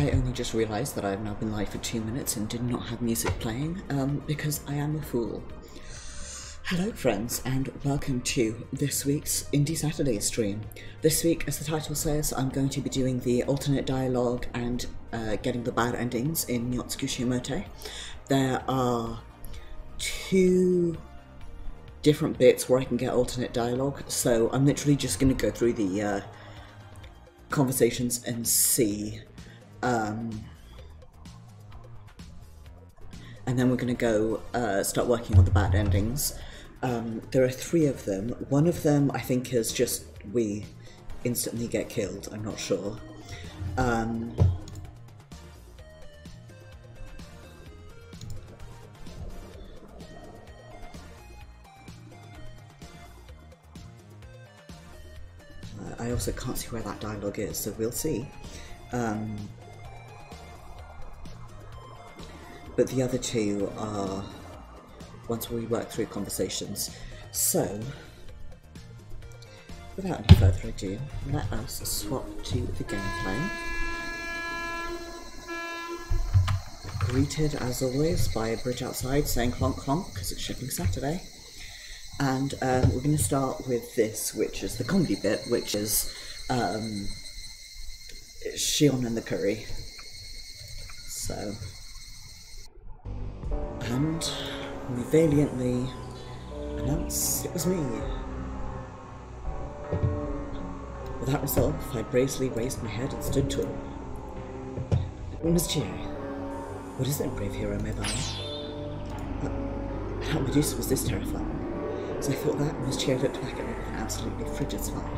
I only just realised that I have now been live for 2 minutes and did not have music playing, because I am a fool. Hello friends, and welcome to this week's Indie Saturday stream. This week, as the title says, I'm going to be doing the alternate dialogue and getting the bad endings in Miotsukushi Omote. There are two different bits where I can get alternate dialogue, so I'm literally just going to go through the conversations and see, and then we're going to go start working on the bad endings. There are three of them. One of them I think is just we instantly get killed, I'm not sure. I also can't see where that dialogue is, so we'll see. But the other two are once we work through conversations. So, without any further ado, let us swap to the gameplay. Greeted, as always, by a bridge outside saying clonk clonk, because it's shipping Saturday. And we're going to start with this, which is the comedy bit, which is Shion and the curry. So, and we valiantly announced it was me. With that resolve, I bravely raised my head and stood tall. Miss Chie, what is that, brave hero, my boy? How Medusa was this terrifying? So I thought that, and Miss Chie looked back at me with an absolutely frigid smile.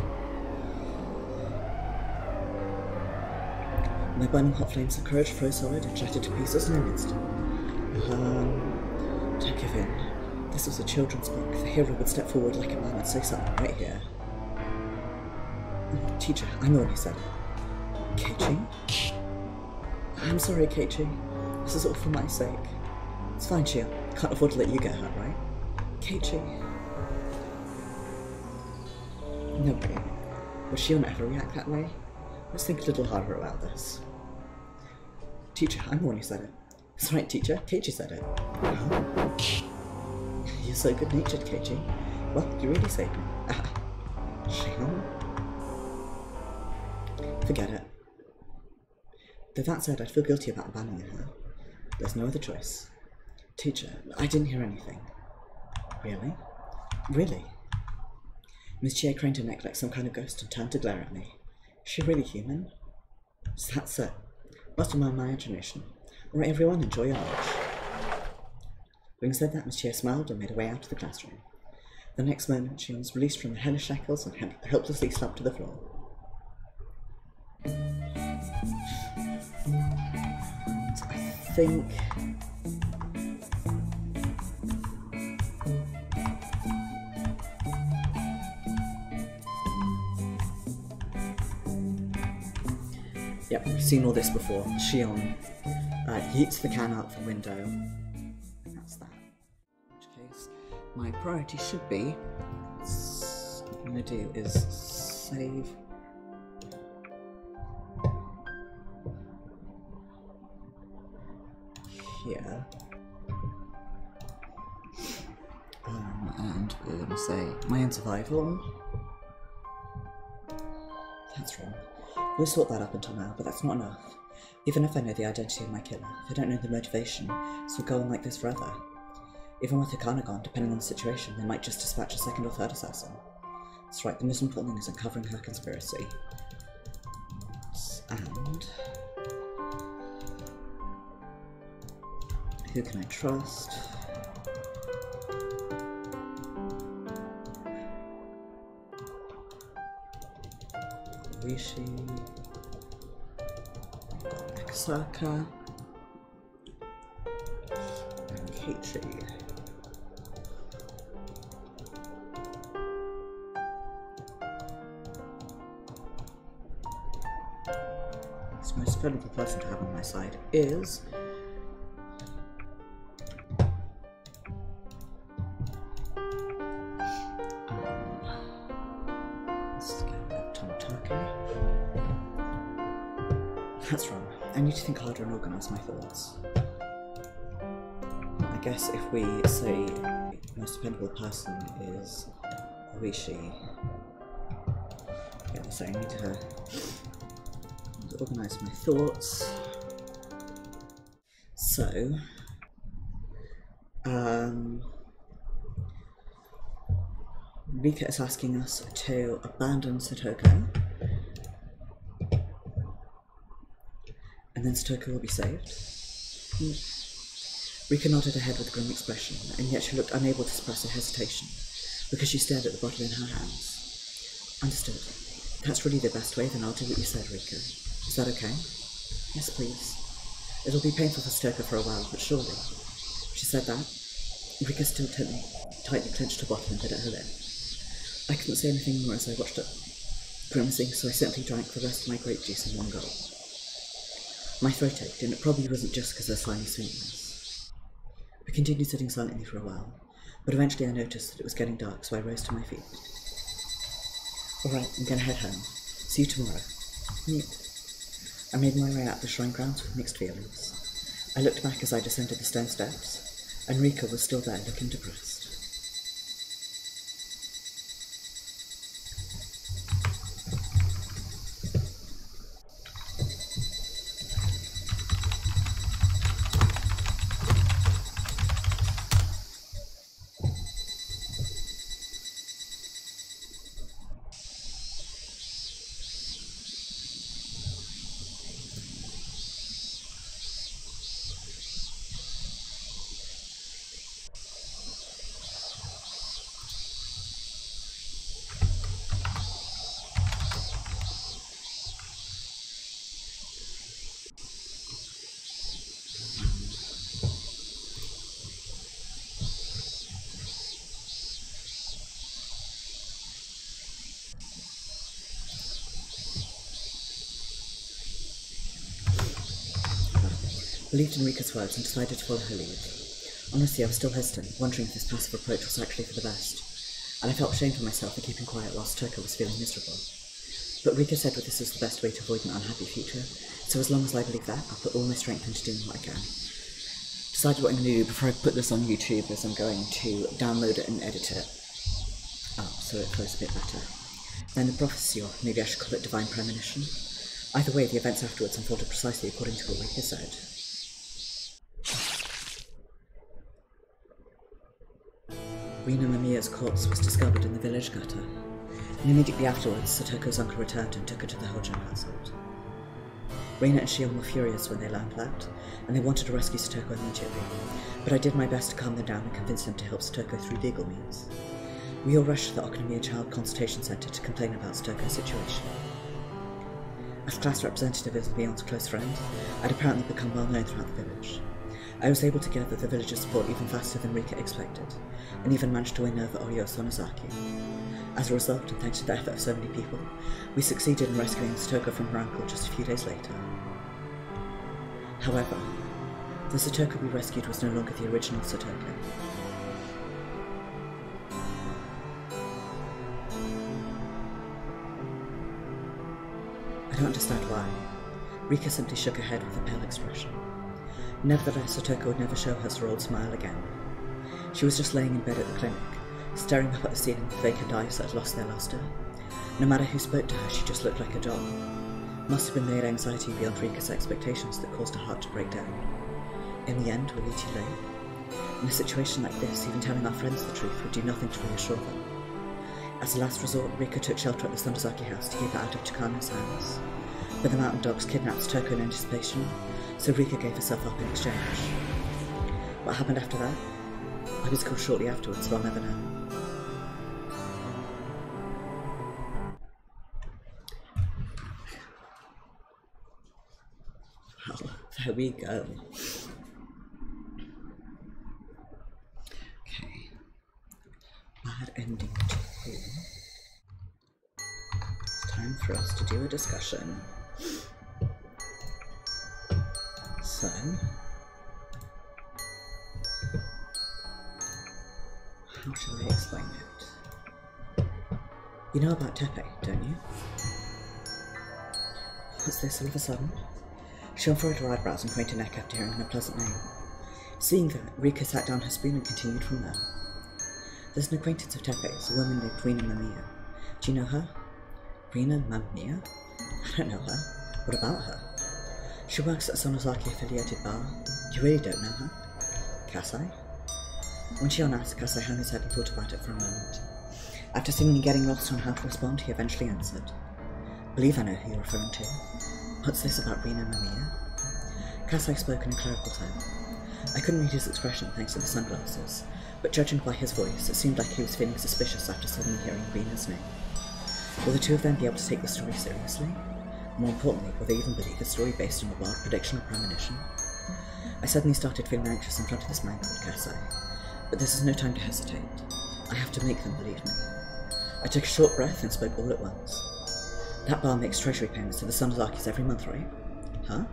My burning hot flames of courage froze solid and shattered to pieces in an instant. Don't give in. This was a children's book. The hero would step forward like a man and say something right here. Teacher, I'm the one who said it. Keiichi? I'm sorry, Keiichi. This is all for my sake. It's fine, Chio. Can't afford to let you get hurt, right? Keiichi. No way. Would Shion ever react that way? Let's think a little harder about this. Teacher, I'm the one who said it. That's right, teacher. Keiichi said it. Oh. You're so good-natured, Keiichi. Well, you really saved me. Shion? Forget it. Though that said, I'd feel guilty about abandoning her. There's no other choice. Teacher, I didn't hear anything. Really? Really? Miss Chie craned her neck like some kind of ghost and turned to glare at me. Is she really human? So that's it. Must have been my imagination. Alright everyone, enjoy your lunch. Having said that, Miss Chie smiled and made her way out of the classroom. The next moment, she was released from the hellish shackles and helplessly slumped to the floor. I think... Yep, we've seen all this before. Shion yeets the can out the window, and that's that. In which case, my priority should be, what I'm going to do is save. Here. And we're going to say, my own survival. That's wrong. We'll sort that up until now, but that's not enough. Even if I know the identity of my killer, if I don't know the motivation, this will go on like this forever. Even with a Carnagon, depending on the situation, they might just dispatch a second or third assassin. That's right, the most important thing is uncovering her conspiracy. And... who can I trust? Rishi, Akasaka, and Keiichi. This most valuable person to have on my side is that's wrong. I need to think harder and organise my thoughts. I guess if we say the most dependable person is Oishi, yeah, so I need to organise my thoughts. So, Rika is asking us to abandon Satoko, and then Satoko will be saved. Rika nodded her head with a grim expression, and yet she looked unable to suppress her hesitation, because she stared at the bottle in her hands. Understood. That's really the best way, then I'll do what you said, Rika. Is that okay? Yes, please. It'll be painful for Satoko for a while, but surely. She said that. Rika still tightly clenched her bottle and bit at her lip. I couldn't say anything more as I watched it, grimacing, so I simply drank the rest of my grape juice in one gulp. My throat ached, and it probably wasn't just because of the slimy sweetness. I continued sitting silently for a while, but eventually I noticed that it was getting dark, so I rose to my feet. Alright, I'm gonna head home. See you tomorrow. Neat. I made my way out the shrine grounds with mixed feelings. I looked back as I descended the stone steps, and Rika was still there looking depressed. I believed in Rika's words and decided to follow her lead. Honestly, I was still hesitant, wondering if this passive approach was actually for the best, and I felt ashamed for myself for keeping quiet whilst Satoko was feeling miserable. But Rika said that this was the best way to avoid an unhappy future, so as long as I believe that, I'll put all my strength into doing what I can. Decided what I'm going to do before I put this on YouTube is I'm going to download it and edit it. Oh, so it flows a bit better. Then the prophecy, or maybe I should call it divine premonition. Either way, the events afterwards unfolded precisely according to what Rika said. Rina Mamiya's corpse was discovered in the village gutter, and immediately afterwards, Satoko's uncle returned and took her to the Hojo household. Reina and Shion were furious when they learned that, and they wanted to rescue Satoko immediately, but I did my best to calm them down and convince them to help Satoko through legal means. We all rushed to the Okonomiya Child Consultation Centre to complain about Satoko's situation. As class representative of Leon's close friend, I'd apparently become well known throughout the village. I was able to gather the villagers' support even faster than Rika expected, and even managed to win over Oryo Sonozaki. As a result, and thanks to the effort of so many people, we succeeded in rescuing Satoko from her uncle just a few days later. However, the Satoko we rescued was no longer the original Satoko. I don't understand why. Rika simply shook her head with a pale expression. Nevertheless, Satoko would never show her old smile again. She was just laying in bed at the clinic, staring up at the ceiling with vacant eyes that had lost their luster. No matter who spoke to her, she just looked like a doll. Must have been the anxiety beyond Rika's expectations that caused her heart to break down. In the end, we were too late. In a situation like this, even telling our friends the truth would do nothing to reassure them. As a last resort, Rika took shelter at the Sonozaki house to keep her out of Chikano's hands. But the mountain dogs kidnapped Satoko in anticipation, so Rika gave herself up in exchange. What happened after that? I was killed shortly afterwards, so I'll never know. Well, there we go. Okay. Bad ending to you. It's time for us to do a discussion. So, how shall I explain it? You know about Tepe, don't you? What's this all of a sudden? Shellfurrowed her eyebrows and cranked her neck after hearing her pleasant name. Seeing that, Rika sat down her spoon and continued from there. There's an acquaintance of Tepe's, a woman named Rina Mamiya. Do you know her? Rina Mamiya? I don't know her. What about her? She works at a Sonosaki-affiliated bar. You really don't know her? Kasai? When Shion asked, Kasai hung his head and thought about it for a moment. After seemingly getting lost on how to respond, he eventually answered. Believe I know who you're referring to. What's this about Rina Mamiya? Kasai spoke in a clerical tone. I couldn't read his expression thanks to the sunglasses, but judging by his voice, it seemed like he was feeling suspicious after suddenly hearing Rina's name. Will the two of them be able to take the story seriously? More importantly, will they even believe a story based on a wild prediction or premonition? I suddenly started feeling anxious in front of this man called Kasai, but this is no time to hesitate. I have to make them believe me. I took a short breath and spoke all at once. That bar makes treasury payments to the Sonozakis every month, right? Huh?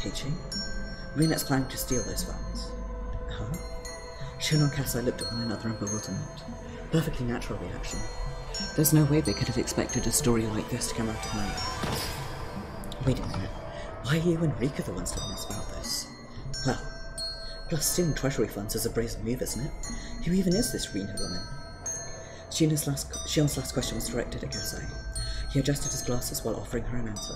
Keiichi? Rina's planning to steal those funds. Huh? Shion and Kasai looked at one another in bewilderment. Perfectly natural reaction. There's no way they could have expected a story like this to come out of my office. Wait a minute. Why are you and Rika the ones telling us about this? Well, plus stealing treasury funds is a brazen move, isn't it? Who even is this Rina woman? Shion's last question was directed at Kasai. He adjusted his glasses while offering her an answer.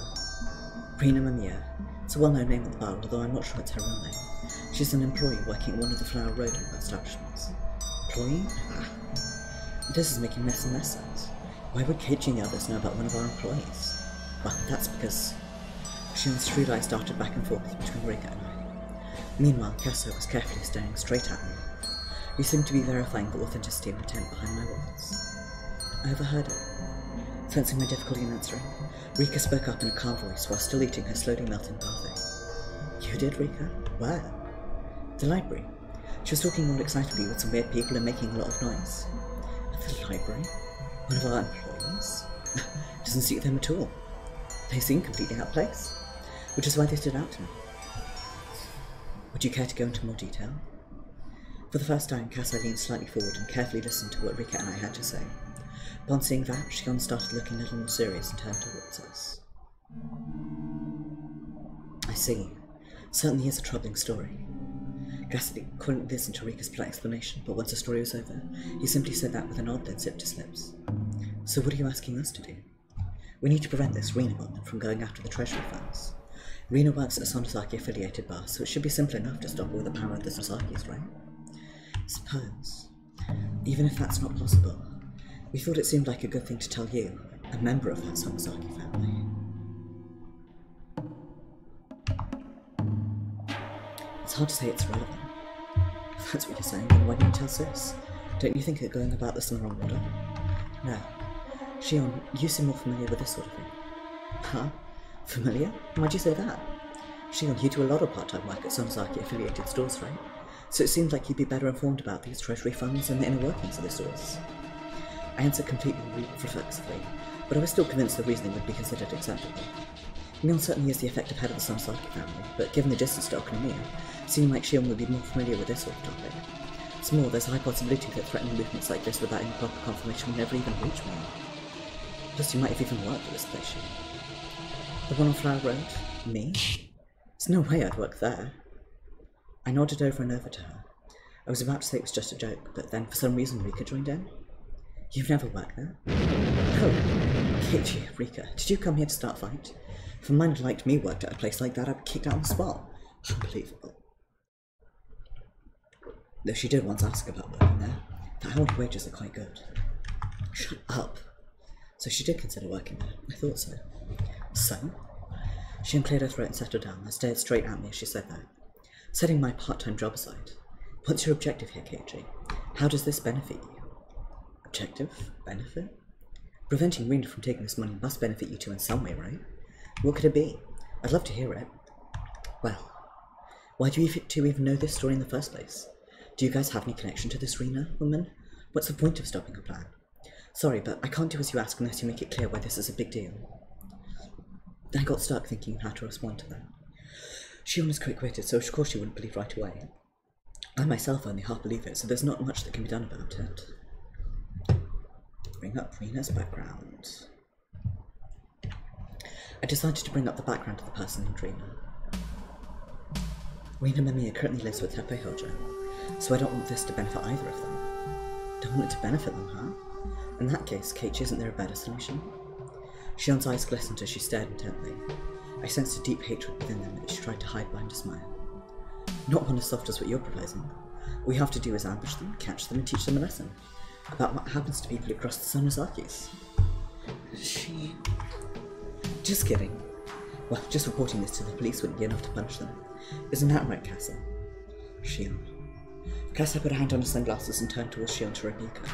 Rina Mamiya. It's a well-known name at the bar, although I'm not sure it's her real name. She's an employee working at one of the Flower Road establishments. Employee? Ah. This is making less and less sense. Why would Keiichi and the others know about one of our employees? Well, that's because... Shion's shrewd eyes darted back and forth between Rika and I. Meanwhile, Kasai was carefully staring straight at me. He seemed to be verifying the authenticity and intent behind my words. I overheard it. Sensing my difficulty in answering, Rika spoke up in a calm voice while still eating her slowly melting parfait. You did, Rika? Where? The library. She was talking all excitedly with some weird people and making a lot of noise. At the library? One of our employees? Doesn't suit them at all. They seem completely out of place, which is why they stood out to me. Would you care to go into more detail? For the first time, Kasai leaned slightly forward and carefully listened to what Rika and I had to say. Upon seeing that, Shion started looking a little more serious and turned towards us. I see. Certainly is a troubling story. Gasly couldn't listen to Rika's polite explanation, but once the story was over, he simply said that with a nod, then zipped his lips. So what are you asking us to do? We need to prevent this Rina woman from going after the treasury funds. Rina works at a Sonosaki-affiliated bar, so it should be simple enough to stop all the power of the Sonosakis, right? Suppose. Even if that's not possible, we thought it seemed like a good thing to tell you, a member of that Sonosaki family. It's hard to say it's relevant. If that's what you're saying, then why didn't you tell Sis? Don't you think you're going about this in the wrong order? No. Shion, you seem more familiar with this sort of thing. Huh? Familiar? Why'd you say that? Shion, you do a lot of part-time work at Sonosaki-affiliated stores, right? So it seems like you'd be better informed about these treasury funds and the inner workings of the stores. I answered completely reflexively, but I was still convinced the reasoning would be considered acceptable. Mion certainly is the effective head of the Sonosaki family, but given the distance to Okonomiya, it seemed like Shion would be more familiar with this sort of topic. It's more, there's a high possibility that threatening movements like this without any proper confirmation will never even reach Mion. Plus, you might have even worked at this place, Shion. The one on Flower Road? Me? There's no way I'd work there. I nodded over and over to her. I was about to say it was just a joke, but then for some reason Rika joined in. You've never worked there? Oh, Keiichi, Rika, did you come here to start a fight? If a man who liked me worked at a place like that, I'd be kicked out on the spot. Unbelievable. Though she did once ask about working there, the hourly wages are quite good. Shut up. So she did consider working there. I thought so. So? She cleared her throat and settled down and stared straight at me as she said that. Setting my part-time job aside, what's your objective here, Keiichi? How does this benefit you? Objective? Benefit? Preventing Rina from taking this money must benefit you two in some way, right? What could it be? I'd love to hear it. Well, why do you two even know this story in the first place? Do you guys have any connection to this Rina woman? What's the point of stopping her plan? Sorry, but I can't do as you ask unless you make it clear why this is a big deal. I got stuck thinking how to respond to that. Shion is quick-witted, so of course she wouldn't believe right away. I myself only half believe it, so there's not much that can be done about it. Bring up Rina's background. I decided to bring up the background of the person named Rina. Rina Mamiya currently lives with Teppei Hojo, so I don't want this to benefit either of them. Don't want it to benefit them, huh? In that case, Keiichi, isn't there a better solution? Shion's eyes glistened as she stared intently. I sensed a deep hatred within them as she tried to hide behind a smile. Not one as soft as what you're proposing. What we have to do is ambush them, catch them, and teach them a lesson about what happens to people who cross the Sonozakis. She... Just kidding. Well, just reporting this to the police wouldn't be enough to punish them. Isn't that right, Kasa? Shion. Kasa put a hand on her sunglasses and turned towards Shion to rebuke her.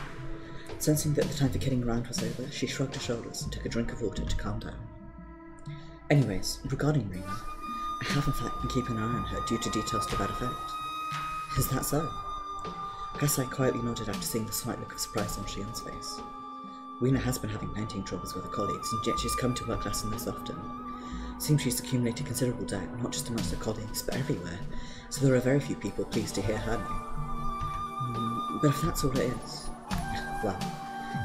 Sensing that the time for kidding around was over, she shrugged her shoulders and took a drink of water to calm down. Anyways, regarding Rina, I have in fact been keeping an eye on her due to details to that effect. Is that so? Kasai quietly nodded after seeing the slight look of surprise on Shion's face. Rina has been having parenting troubles with her colleagues, and yet she's come to work less and less often. Seems she's accumulated considerable doubt, not just amongst her colleagues, but everywhere, so there are very few people pleased to hear her name. But if that's all it is... Well,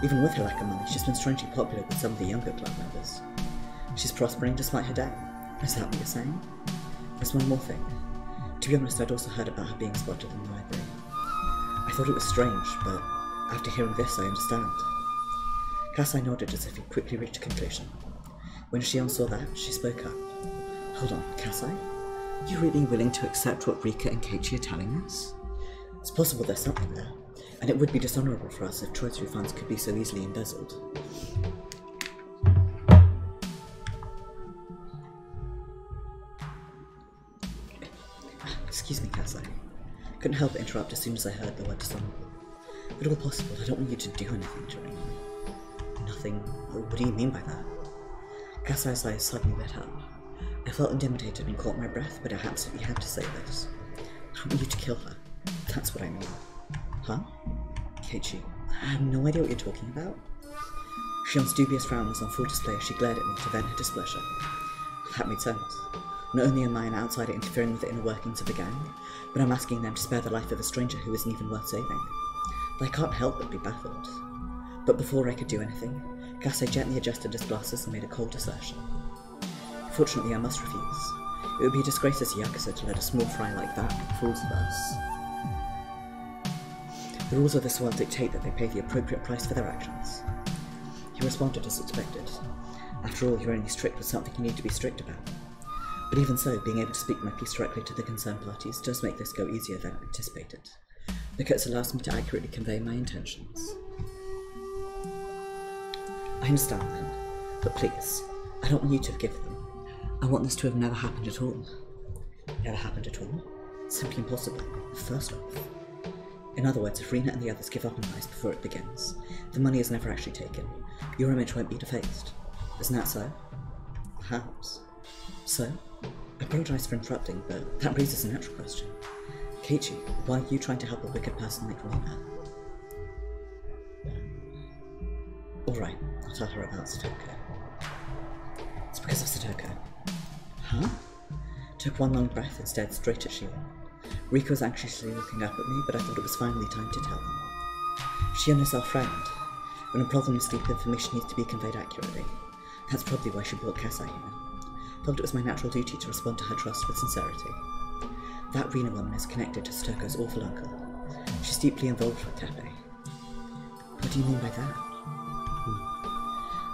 even with her lack of money, she's been strangely popular with some of the younger club members. She's prospering despite her debt. Is that what you're saying? There's one more thing. To be honest, I'd also heard about her being spotted in the library. I thought it was strange, but after hearing this, I understand. Kasai nodded as if he quickly reached a conclusion. When Shion saw that, she spoke up. Hold on, Kasai? You really willing to accept what Rika and Keiichi are telling us? It's possible there's something there, and it would be dishonorable for us if Choizuru funds could be so easily embezzled. Excuse me, Kasai. Couldn't help but interrupt as soon as I heard the word dishonorable. But all possible, I don't want you to do anything during me. Nothing? What do you mean by that? Kasai's eyes suddenly lit up. I felt intimidated and caught my breath, but I absolutely had to say this. I don't want you to kill her. That's what I mean. Huh? Keiichi, I have no idea what you're talking about. Shion's dubious frown was on full display as she glared at me to vent her displeasure. That made sense. Not only am I an outsider interfering with the inner workings of a gang, but I'm asking them to spare the life of a stranger who isn't even worth saving. But I can't help but be baffled. But before I could do anything, Kasai gently adjusted his glasses and made a cold assertion. Fortunately, I must refuse. It would be a disgrace as a Yakuza to let a small fry like that make fools of us. The rules of this world dictate that they pay the appropriate price for their actions. He responded as expected. After all, you're only strict with something you need to be strict about. But even so, being able to speak my piece directly to the concerned parties does make this go easier than anticipated, because it allows me to accurately convey my intentions. I understand then, but please, I don't want you to forgive them. I want this to have never happened at all. Never happened at all? Simply impossible, first off. In other words, if Rina and the others give up on lies before it begins, the money is never actually taken. Your image won't be defaced. Isn't that so? Perhaps. So? I apologize for interrupting, but that raises a natural question. Keiichi, why are you trying to help a wicked person like Rina? Alright, I'll tell her about Satoko. It's because of Satoko. Huh? Took one long breath and stared straight at Shion. Rika was anxiously looking up at me, but I thought it was finally time to tell them. Shion is our friend. When a problem is deep, information needs to be conveyed accurately. That's probably why she brought Kasai here. Felt it was my natural duty to respond to her trust with sincerity. That Rina woman is connected to Satoko's awful uncle. She's deeply involved with Teppei. What do you mean by that?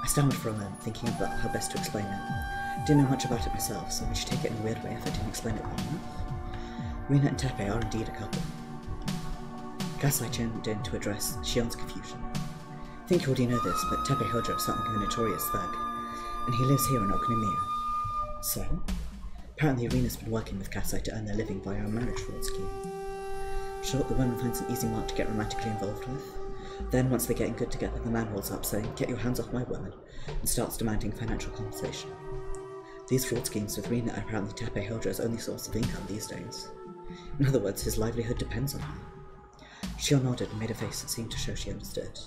I stammered for a moment, thinking about how best to explain it. Didn't know much about it myself, so would she take it in a weird way if I didn't explain it well enough? Rina and Teppei are indeed a couple. Kasai chimed in to address Shion's confusion. I think you already know this, but Teppei Hojo is something of a notorious thug, and he lives here in Okunomiya. So? Apparently Rina's been working with Kasai to earn their living via a marriage fraud scheme. Short, the woman finds an easy mark to get romantically involved with. Then, once they're getting good together, the man rolls up saying, "Get your hands off my woman," and starts demanding financial compensation. These fraud schemes with Rina are apparently Teppei Hojo's only source of income these days. In other words, his livelihood depends on her. Shion nodded and made a face that seemed to show she understood.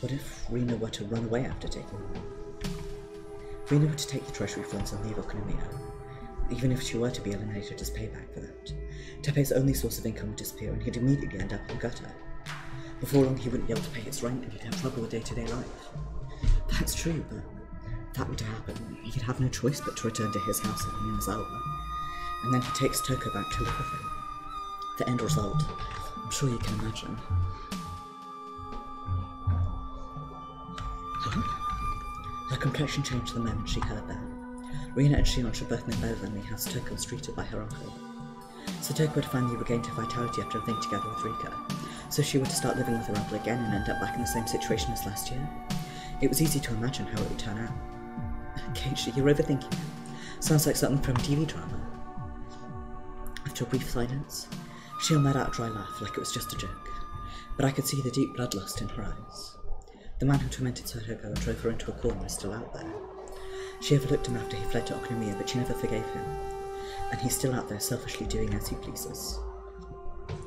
What if Rina were to run away after taking them? Rina were to take the treasury funds and leave Okunomiya. Even if she were to be eliminated as payback for that, Teppei's only source of income would disappear and he'd immediately end up in the gutter. Before long, he wouldn't be able to pay his rent and he'd have trouble with day-to-day life. That's true, but if that were to happen, he'd have no choice but to return to his house in Minazawa. and then he takes Toko back to live with him. The end result, I'm sure you can imagine. Huh? Her complexion changed the moment she heard that. Rina and Shion should both know better than me how Satoko was treated by her uncle. Satoko had finally regained her vitality after living together with Rika, so she were to start living with her uncle again and end up back in the same situation as last year. It was easy to imagine how it would turn out. Keiichi, you're overthinking it. Sounds like something from a TV drama. After a brief silence, Shion let out a dry laugh like it was just a joke, but I could see the deep bloodlust in her eyes. The man who tormented Satoko and drove her into a corner is still out there. She overlooked him after he fled to Okunomiya, but she never forgave him, and he's still out there selfishly doing as he pleases.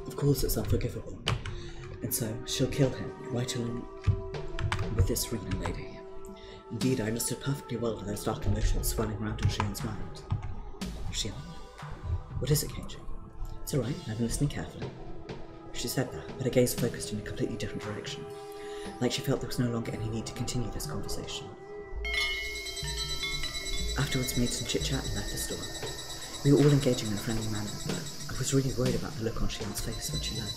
Of course it's unforgivable, and so she'll kill him right along with this Rina lady. Indeed, I understood perfectly well those dark emotions swirling around in Shion's mind. Shion? What is it, Keiji? It's alright, I've been listening carefully. She said that, but her gaze focused in a completely different direction, like she felt there was no longer any need to continue this conversation. Afterwards, we made some chit-chat and left the store. We were all engaging in a friendly manner, but I was really worried about the look on Shion's face when she left.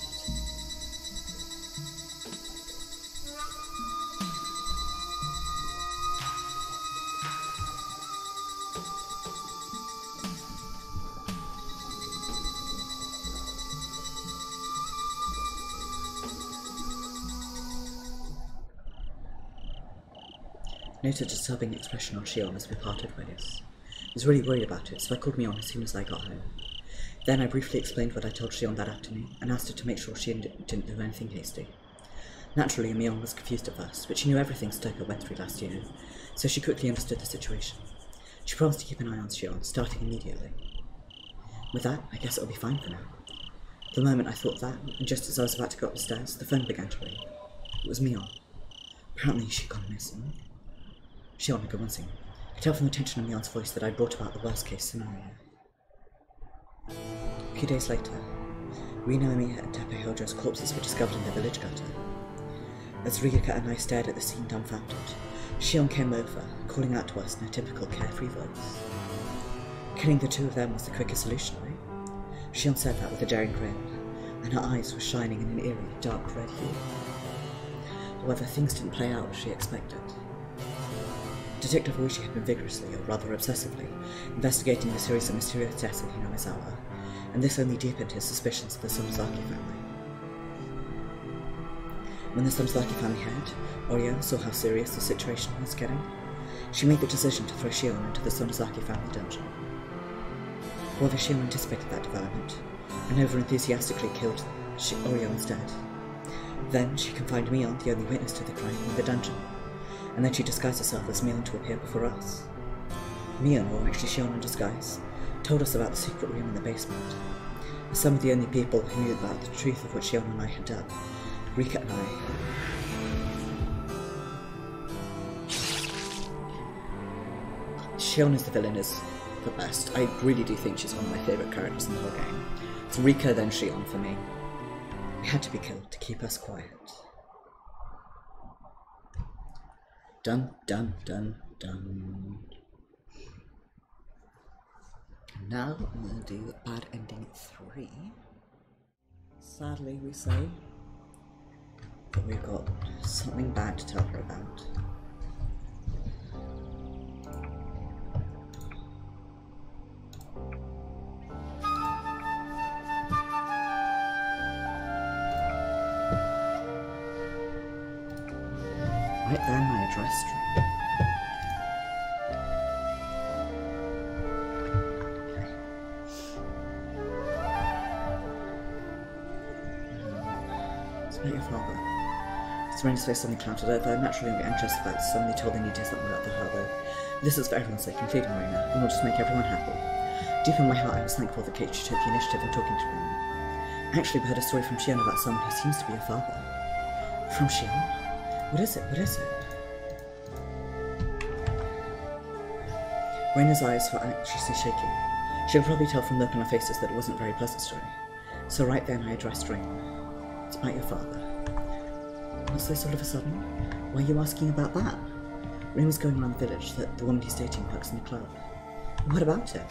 Noted a disturbing expression on Shion as we parted ways. I was really worried about it, so I called Mion as soon as I got home. Then I briefly explained what I told Shion that afternoon, and asked her to make sure she didn't do anything hasty. Naturally, Mion was confused at first, but she knew everything Stoker went through last year, so she quickly understood the situation. She promised to keep an eye on Shion, starting immediately. With that, I guess it'll be fine for now. The moment I thought that, and just as I was about to go upstairs, the phone began to ring. It was Mion. Apparently she'd gone missing. Shion had gone missing. I could tell from the tension in Mion's voice that I brought about the worst-case scenario. A few days later, Rina, Emiya, and Tape Hojo's corpses were discovered in the village gutter. As Ryuka and I stared at the scene dumbfounded, Shion came over, calling out to us in a typical carefree voice. Killing the two of them was the quickest solution, right? Shion said that with a daring grin, and her eyes were shining in an eerie, dark red hue. However, things didn't play out as she expected. Detective Oishi had been vigorously, or rather obsessively, investigating the series of mysterious deaths in Hinamizawa, and this only deepened his suspicions of the Somozaki family. When the Somozaki family heard, Orion saw how serious the situation was getting. She made the decision to throw Shion into the Somozaki family dungeon. However, Shion anticipated that development, and over-enthusiastically killed Orion's dead. Then she confined Mion, the only witness to the crime, in the dungeon, and then she disguised herself as Mion to appear before us. Mion, or actually Shion in disguise, told us about the secret room in the basement. As some of the only people who knew about the truth of what Shion and I had done, Rika and I... Shion as the villain is the best. I really do think she's one of my favourite characters in the whole game. It's Rika, then Shion for me. We had to be killed to keep us quiet. Dun, dun, dun, dun. Now I'm going to do bad ending 3. Sadly, we say that we've got something bad to tell her about. Right there, my address string. It's about your father. It's Serena's face suddenly clouded over. Naturally, I'm anxious about suddenly told they need to do something about the her, though. This is for everyone's sake, including Rina, and will just make everyone happy. Deep in my heart, I was thankful that Keiichi took the initiative in talking to Rina. I actually heard a story from Shion about someone who seems to be a father. From Shion? What is it? What is it? Reina's eyes were anxiously shaking. She could probably tell from the look on her faces that it wasn't a very pleasant story. So right then I addressed Reina. It's about your father. What's this all of a sudden? Why are you asking about that? Reina's going around the village that the woman he's dating works in the club. What about it?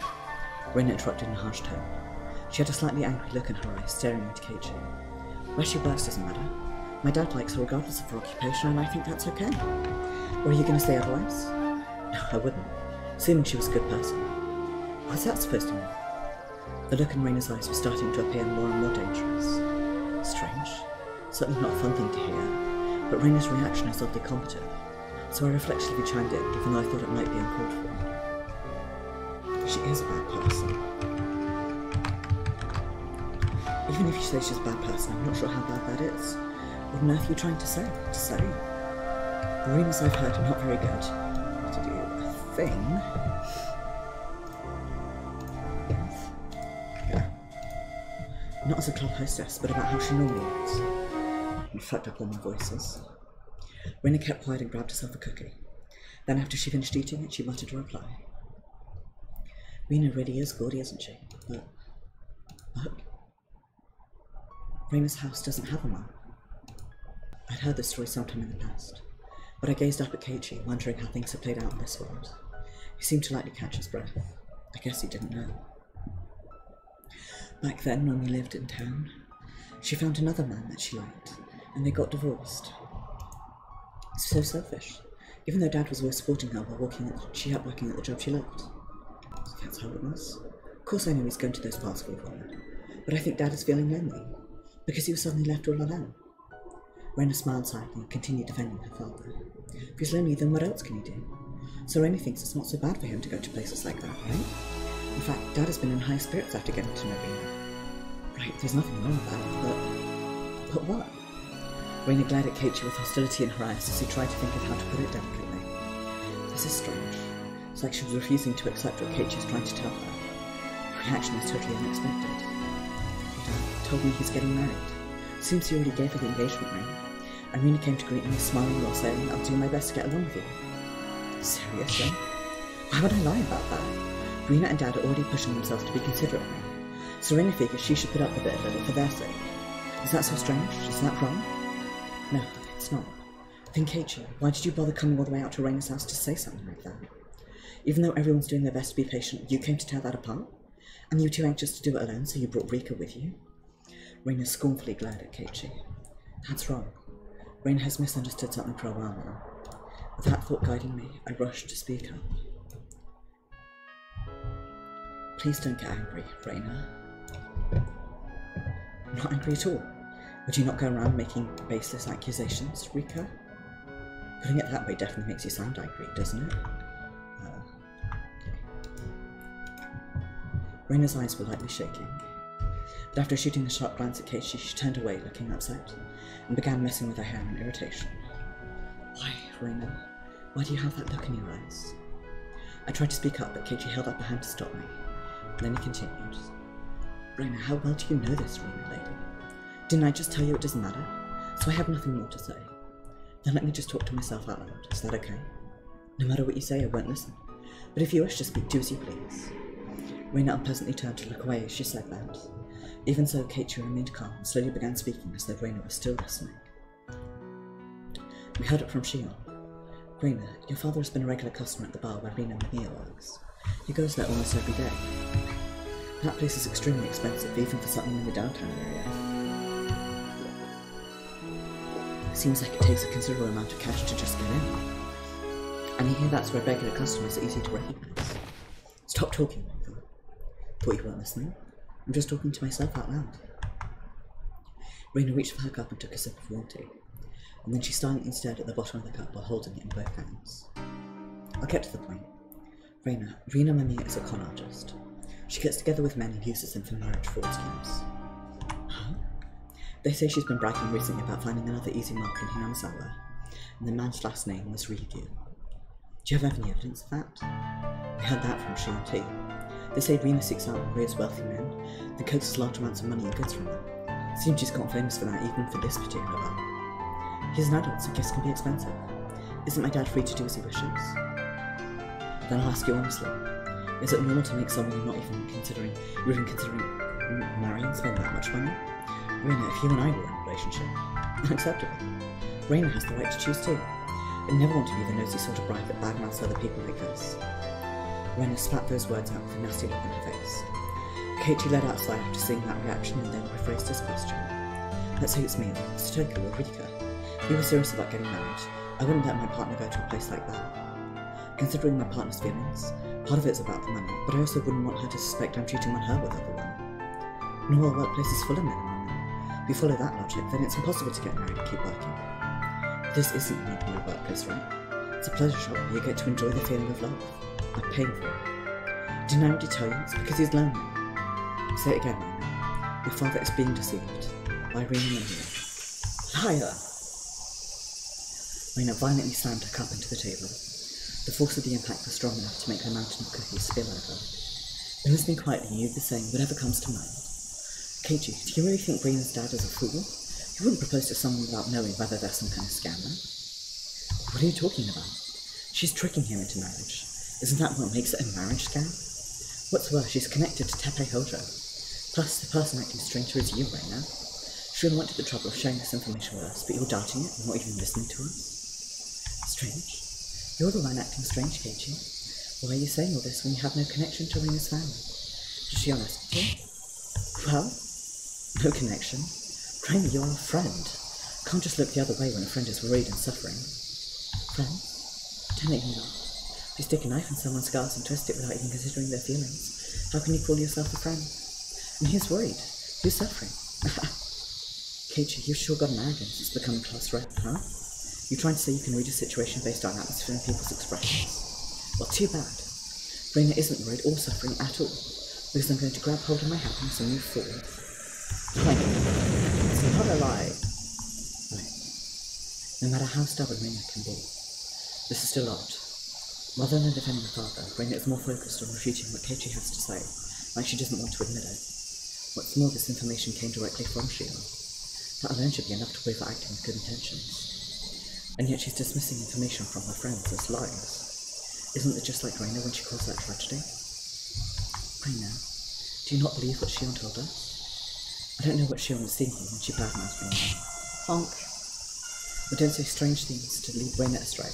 Ren interrupted in a harsh tone. She had a slightly angry look in her eyes, staring at Keiichi. Where she works doesn't matter. My dad likes her regardless of her occupation, and I think that's okay. Were you going to say otherwise? No, I wouldn't, assuming she was a good person. What's that supposed to mean? The look in Reina's eyes was starting to appear more and more dangerous. Strange. Certainly not a fun thing to hear, but Reina's reaction is oddly competent, so I reflexively chimed in, even though I thought it might be uncalled for. She is a bad person. Even if you say she's a bad person, I'm not sure how bad that is. What on earth are you trying to say? The rumors I've heard are not very good. To do a thing. Yes. Yeah. Not as a club hostess, but about how she normally is. I fucked up all my voices. Rena kept quiet and grabbed herself a cookie. Then after she finished eating it, she muttered a reply. Rena really is gaudy, isn't she? Look. Rena's house doesn't have a mum. I'd heard this story sometime in the past, but I gazed up at Keiichi, wondering how things had played out in this world. He seemed to lightly catch his breath. I guess he didn't know. Back then, when we lived in town, she found another man that she liked, and they got divorced. So selfish, even though Dad was always supporting her while she helped working at the job she loved. So that's how it was. Of course I knew he was going to those parts of the world, but I think Dad is feeling lonely, because he was suddenly left all alone. Rena smiled silently and continued defending her father. If he's lonely, then what else can he do? So Rena thinks it's not so bad for him to go to places like that, right? In fact, Dad has been in high spirits after getting to know Rena. Right, there's nothing wrong with that, but what? Rena glared at Keiichi with hostility in her eyes as he tried to think of how to put it delicately. This is strange. It's like she was refusing to accept what Keiichi's trying to tell her. Her reaction is totally unexpected. Dad told me he's getting married. Seems he already gave her the engagement ring. And Rena came to greet me, smiling while saying, I'll do my best to get along with you. Seriously? Why would I lie about that? Rena and Dad are already pushing themselves to be considerate of me. So Rena figures she should put up with it a little for their sake. Is that so strange? Is that wrong? No, it's not. Then Keiichi, why did you bother coming all the way out to Reina's house to say something like that? Even though everyone's doing their best to be patient, you came to tear that apart? And you were too anxious to do it alone, so you brought Rika with you? Rena scornfully glared at Keiichi. That's wrong. Rena has misunderstood something for a while now. With that thought guiding me, I rushed to speak up. Please don't get angry, Rena. I'm not angry at all. Would you not go around making baseless accusations, Rika? Putting it that way definitely makes you sound angry, doesn't it? Rena's eyes were lightly shaking. But after shooting a sharp glance at Keiichi, she turned away, looking upset, and began messing with her hair in irritation. Why, Rena? Why do you have that look in your eyes? I tried to speak up, but Keiichi held up a hand to stop me. And then he continued. Rena, how well do you know this, Rena lady? Didn't I just tell you it doesn't matter? So I have nothing more to say. Then let me just talk to myself out loud, is that okay? No matter what you say, I won't listen. But if you wish to speak, do as you please. Rena unpleasantly turned to look away as she said that. Even so, Keiichi remained calm and slowly began speaking as though Rena was still listening. We heard it from Shion. Rena, your father has been a regular customer at the bar where Rena Mamiya works. He goes there almost every day. That place is extremely expensive, even for something in the downtown area. It seems like it takes a considerable amount of cash to just get in. And you hear that's where regular customers are easy to recognize. Stop talking, Rena. Thought you weren't listening? I'm just talking to myself out loud. Rena reached for her cup and took a sip of warm tea, and then she silently stared at the bottom of the cup while holding it in both hands. I'll get to the point. Rena Mamiya is a con artist. She gets together with men and uses them for marriage fraud schemes. Huh? They say she's been bragging recently about finding another easy mark in Hinamizawa, and the man's last name was Ryugyu. Do you have any evidence of that? We heard that from Shion too. They say Rena seeks out and rears wealthy men, then coaxes large amounts of money and goods from them. Seems she's gotten famous for that, even for this particular man. He's an adult, so gifts can be expensive. Isn't my dad free to do as he wishes? Then I'll ask you honestly, is it normal to make someone you're even considering marrying spend that much money? Rena, if you and I were in a relationship, unacceptable. Rena has the right to choose too. I never want to be the nosy sort of bride that badmouths other people like this. Rena spat those words out with a nasty look on her face. Katie led outside after seeing that reaction and then rephrased his question. Let's say it's me, Satoko or Rika. He was serious about getting married. I wouldn't let my partner go to a place like that. Considering my partner's feelings, part of it's about the money, but I also wouldn't want her to suspect I'm cheating on her with everyone. No, our workplace is full of men and women. If you follow that logic, then it's impossible to get married and keep working. But this isn't an ordinary workplace, right? It's a pleasure shop where you get to enjoy the feeling of love. I'm paying for it. Didn't I already tell you? It's because he's lonely. Say it again, Raina. Your father is being deceived. By Irene and Lydia. Liar! Raina violently slammed her cup into the table. The force of the impact was strong enough to make her mountain of cookies spill over. And listening quietly, you the saying whatever comes to mind. Keiji, do you really think Raina's dad is a fool? He wouldn't propose to someone without knowing whether they're some kind of scammer. What are you talking about? She's tricking him into marriage. Isn't that what makes it a marriage scam? What's worse, she's connected to Tepe Hojo. Plus, the person acting strange is you, Raina. She'll went to the trouble of sharing this information with us, but you're doubting it and not even listening to us. Strange? You're the one acting strange, Keiji. Why are you saying all this when you have no connection to Raina's family? Is she honest with you? Well, no connection. Raina, you're a friend. Can't just look the other way when a friend is worried and suffering. Friends? Don't ignore. If you stick a knife in someone's scars and twist it without even considering their feelings, how can you call yourself a friend? And who's worried? Who's suffering? Keiichi, you've sure got an arrogance that's become a class rep, huh? You're trying to say you can read a situation based on atmosphere and people's expressions. Well, too bad. Raina isn't worried or suffering at all, because I'm going to grab hold of my happiness and move forward. Fine. It's not a lie. No. No matter how stubborn Raina can be, this is still odd. Rather than defending her father, Raina is more focused on refuting what Keiichi has to say, like she doesn't want to admit it. What's more, this information came directly from Shiro. That alone should be enough to prove her acting with good intentions. And yet she's dismissing information from her friends as lies. Isn't it just like Raina when she calls that tragedy? Raina, do you not believe what Shion told us? I don't know what Shion was thinking when she badmouthed Raina. Honk! But don't say strange things to lead Raina astray.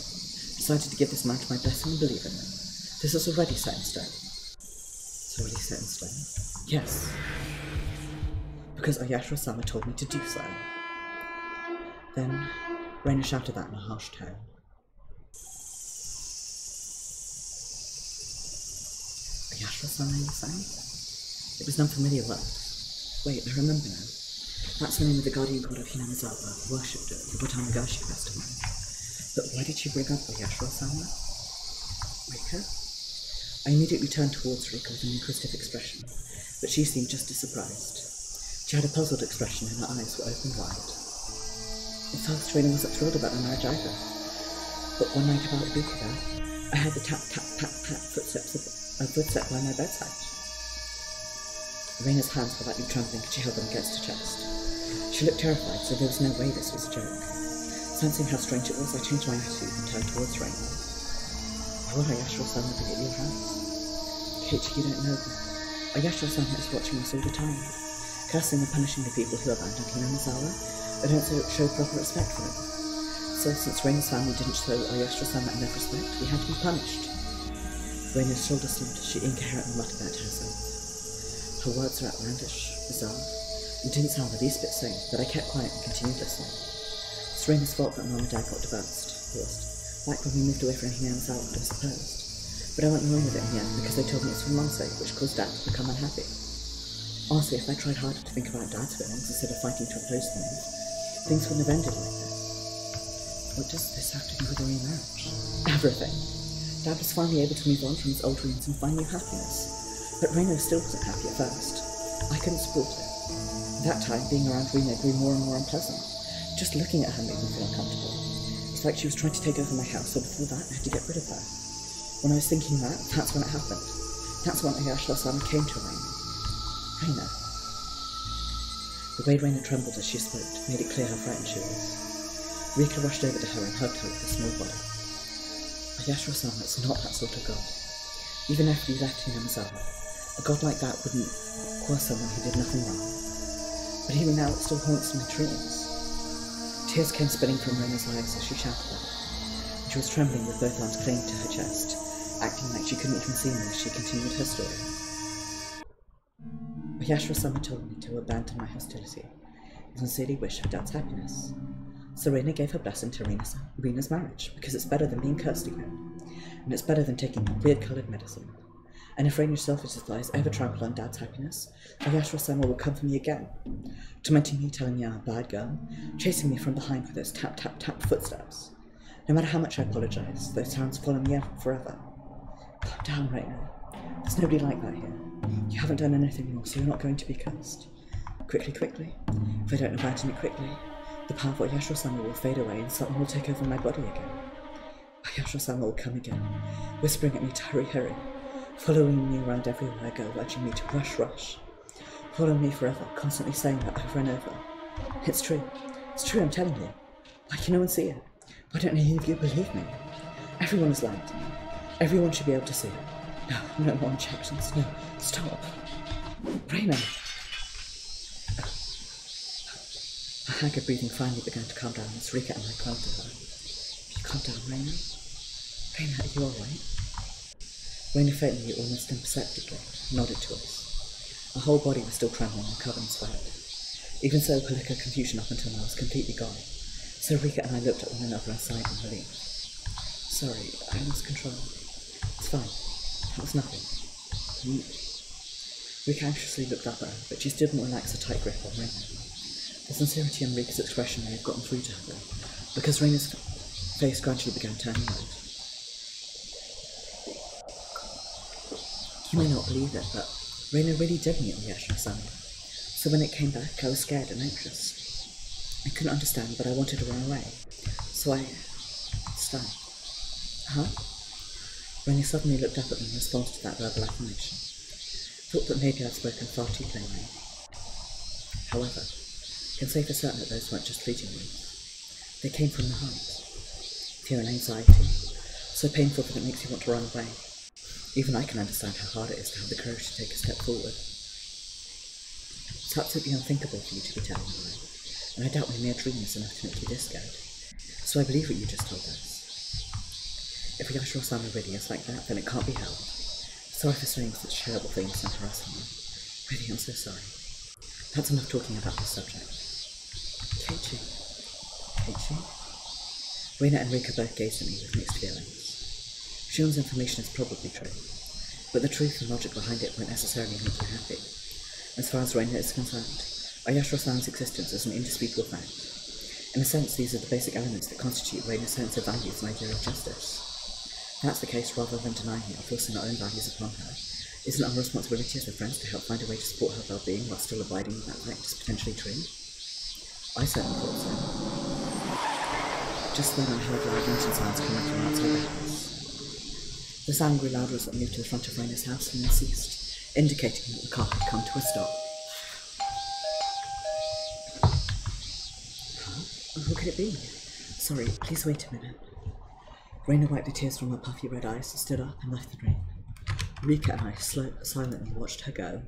Decided to give this match my blessing and believe in them. This is already set in stone. It's already set in stone? Yes. Because Ayashiro-sama told me to do so. Then, Raina shouted that in a harsh tone. Ayashiro-sama, you sang? It was an unfamiliar word. Wait, I remember now. That's the name of the guardian god of Hinamizawa, who worshipped at the Botanigashi festival. But why did she bring up Oyashiro-sama? Rika? I immediately turned towards Rika with an inquisitive expression, but she seemed just as surprised. She had a puzzled expression and her eyes were open wide. At first, Raina wasn't thrilled about the marriage either. But one night about a week ago, I heard the tap-tap-tap-tap footsteps of a footstep by my bedside. Raina's hands were lightly trembling and she held them against her chest. She looked terrified, so there was no way this was a joke. Sensing how strange it was, I changed my attitude and turned towards Raina. Why would Ayashiro-sama be at your house? Keiichi, you don't know me. Ayashiro-sama is watching us all the time, cursing and punishing the people who abandon Hinamizawa and don't show proper respect for him. So, since Raina's family didn't show Ayashiro-sama enough respect, we had to be punished. Raina's shoulder slumped as she incoherently muttered that to herself. Her words were outlandish, bizarre, and didn't sound the least bit sane, but I kept quiet and continued listening. It's Raina's fault that Mom and Dad got divorced, like when we moved away from Hinamizawa, I supposed. But I went along with it in the end because they told me it's for Mom's sake, which caused Dad to become unhappy. Honestly, if I tried harder to think about Dad's feelings instead of fighting to oppose them, things wouldn't have ended like this. What does this have to do with a remarriage? Everything. Dad was finally able to move on from his old dreams and find new happiness. But Raina still wasn't happy at first. I couldn't support it. At that time, being around Raina grew more and more unpleasant. Just looking at her made me feel uncomfortable. It's like she was trying to take over my house, so before that, I had to get rid of her. When I was thinking that, that's when it happened. That's when Ayashiro-sama came to Raina. Raina. The way Raina trembled as she spoke made it clear how frightened she was. Rika rushed over to her and hugged her with a small body. Ayashiro-sama is not that sort of god. Even after he left Hinamizawa, a god like that wouldn't cause someone who did nothing wrong. But even now, it still haunts my dreams. Tears came spilling from Raina's eyes as she shouted that. She was trembling with both arms clinging to her chest, Acting like she couldn't even see me, she continued her story. Oyashiro-sama told me to abandon my hostility, and sincerely wish for Dad's happiness. Serena gave her blessing to Rena's marriage, because it's better than being cursed again. And it's better than taking weird-coloured medicine. And if Rena's selfish lies ever trample on Dad's happiness, Oyashiro-sama will come for me again. Tormenting me, telling me I'm a bad girl, chasing me from behind with those tap-tap-tap footsteps. No matter how much I apologise, those sounds follow me forever. Calm down, Reina. There's nobody like that here. You haven't done anything wrong, so you're not going to be cursed. Quickly. If I don't abandon it quickly, the power of Oyashiro-sama will fade away and something will take over my body again. Oyashiro-sama will come again, whispering at me to hurry, following me around everywhere I go, urging me to rush. Following me forever, constantly saying that over and over. It's true, I'm telling you. Why can no one see it? Why don't any of you believe me? Everyone is lying to me. Everyone should be able to see it. No more injections, no, stop. Reina! A haggard breathing finally began to calm down as Rika and I clung to her. You calm down, Reina? Reina, are you alright? Reina faintly, almost imperceptibly, nodded to us. Our whole body was still trembling and covered in sweat. Even so, her look of confusion up until now was completely gone. So Rika and I looked at one another and sighed in relief. Sorry, I lost control. It's fine. That was nothing. Rika anxiously looked up at her, but she still didn't relax her tight grip on Reina. The sincerity in Rika's expression may have gotten through to her, because Reina's face gradually began turning red. You may not believe it, but Reina really did meet Oyashiro-sama. So when it came back, I was scared and anxious. I couldn't understand, but I wanted to run away, so I stunned. Huh? Reina suddenly looked up at me in response to that verbal affirmation. Thought that maybe I'd spoken far too plainly. However, I can say for certain that those weren't just fleeting words. They came from the heart. Fear and anxiety, so painful that it makes you want to run away. Even I can understand how hard it is to have the courage to take a step forward. It's absolutely unthinkable for you to be telling me away. And I doubt my mere dream is enough to make you this scared. So I believe what you just told us. If Oyashiro-sama really is like that, then it can't be helped. Sorry for saying such terrible things and harassing you. Really, I'm so sorry. That's enough talking about this subject. Keiichi? Reina and Rika both gazed at me with mixed feelings. Shun's information is probably true, but the truth and logic behind it won't necessarily make you happy. As far as Reina is concerned, Oyashiro-sama's existence is an indisputable fact. In a sense, these are the basic elements that constitute Reina's sense of values and idea of justice. If that's the case, rather than denying it or forcing our own values upon her, isn't our responsibility as her friends to help find a way to support her well-being while still abiding that fact is potentially true? I certainly thought so. Just then I heard loud engine sounds coming from outside the house. The sound grew louder as it moved to the front of Reina's house and then ceased, indicating that the car had come to a stop. Who could it be? Sorry, please wait a minute. Reina wiped the tears from her puffy red eyes, stood up and left the room. Rika and I silently watched her go.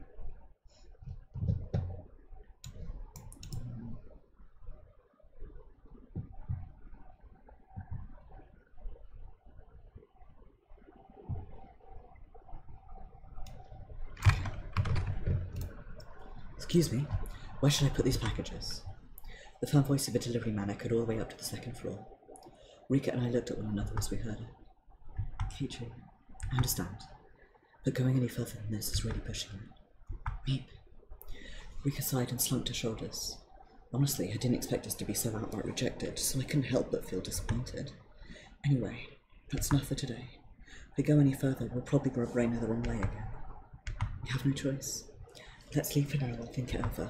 Excuse me, where should I put these packages? The firm voice of a delivery man echoed all the way up to the second floor. Rika and I looked at one another as we heard it. Keiichi, I understand, but going any further than this is really pushing it. Beep. Rika sighed and slumped her shoulders. Honestly, I didn't expect us to be so outright rejected, so I couldn't help but feel disappointed. Anyway, that's enough for today. If we go any further, we'll probably rub Reina the wrong way again. We have no choice. Let's leave for now and think it over.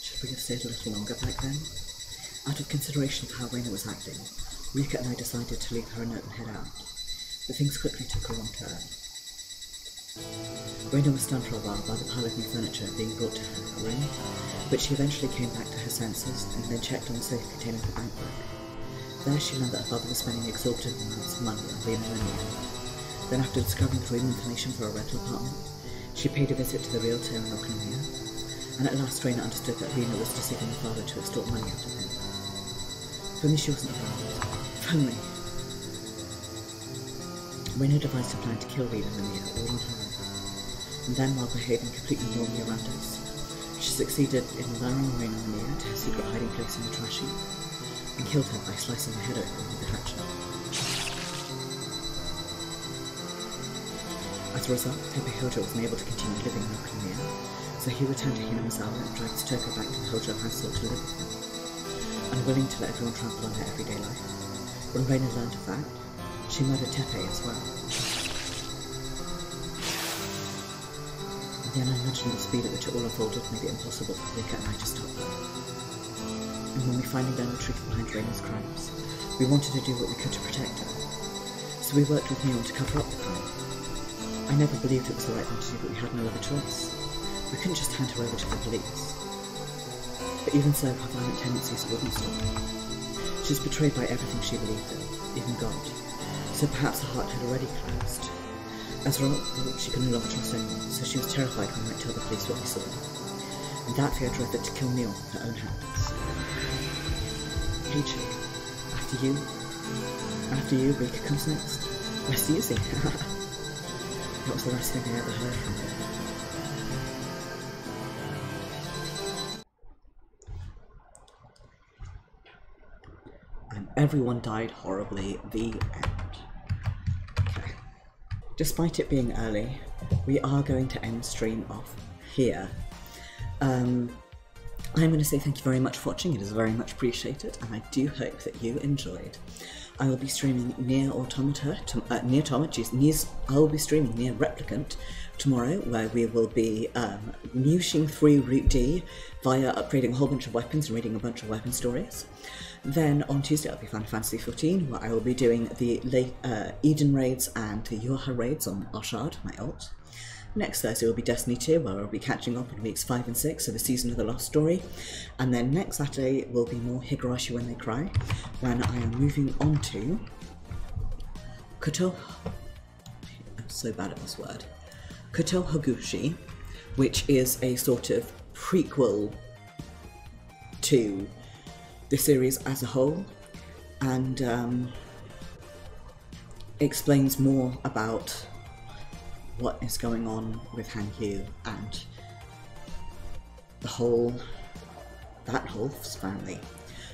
Should we have stayed a little longer back then? Out of consideration for how Reina was acting, Rika and I decided to leave her a note and head out, but things quickly took a wrong turn. Rena was stunned for a while by the pile of new furniture being brought to her room, but she eventually came back to her senses and then checked on the safe containing her bank book. There she learned that her father was spending exorbitant amounts of money on being millennial. Then, after discovering the room information for a rental apartment, she paid a visit to the realtor in Rokunia, and at last Rena understood that Rena was deceiving her father to extort money out of him. Finally, she wasn't found. Finally! Rena devised a plan to kill Rena and Mia all on her own, and then, while behaving completely normally around us, she succeeded in allowing Rena and Mia to her secret hiding place in the trash heap, and killed her by slicing her head open with a hatchet. As a result, Tepe Hojo wasn't able to continue living in Rokunia, so he returned to Hinamizawa and dragged Toko back to the Hojo household to live with him, unwilling to let everyone trample on her everyday life. When Rena learned of that, she murdered Tepe as well. The unimaginable speed at which it all unfolded made it impossible for Rika and I to stop her. And when we finally learned the truth behind Reina's crimes, we wanted to do what we could to protect her. So we worked with Neon to cover up the crime. I never believed it was the right thing to do, but we had no other choice. We couldn't just hand her over to the police. But even so, her violent tendencies wouldn't stop her. She was betrayed by everything she believed in, even God. So perhaps her heart had already collapsed. As well, she could no longer trust anyone, so she was terrified when we might tell the police what we saw. And that fear drove her to kill Neil with her own hands. H.A. After you, Rika comes next. Rest easy. That was the last thing I ever heard from her. And everyone died horribly. The end. Despite it being early, we are going to end stream off here. I'm going to say thank you very much for watching. It is very much appreciated, and I do hope that you enjoyed. I will be streaming NieR Replicant tomorrow, where we will be mushing through Route D via upgrading a whole bunch of weapons and reading a bunch of weapon stories. Then on Tuesday I'll be Final Fantasy XIV, where I will be doing the Eden raids and the Yorha raids on Oshard, my alt. Next Thursday will be Destiny 2, where I'll be catching up on weeks 5 and 6 of the Season of the Lost Story. And then next Saturday will be more Higurashi When They Cry, when I am moving on to Kotohogushi, which is a sort of prequel to the series as a whole, and explains more about what is going on with Hangyu and the whole, that family.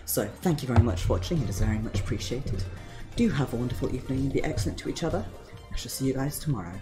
So thank you very much for watching. It is very much appreciated. Do have a wonderful evening and be excellent to each other. I shall see you guys tomorrow.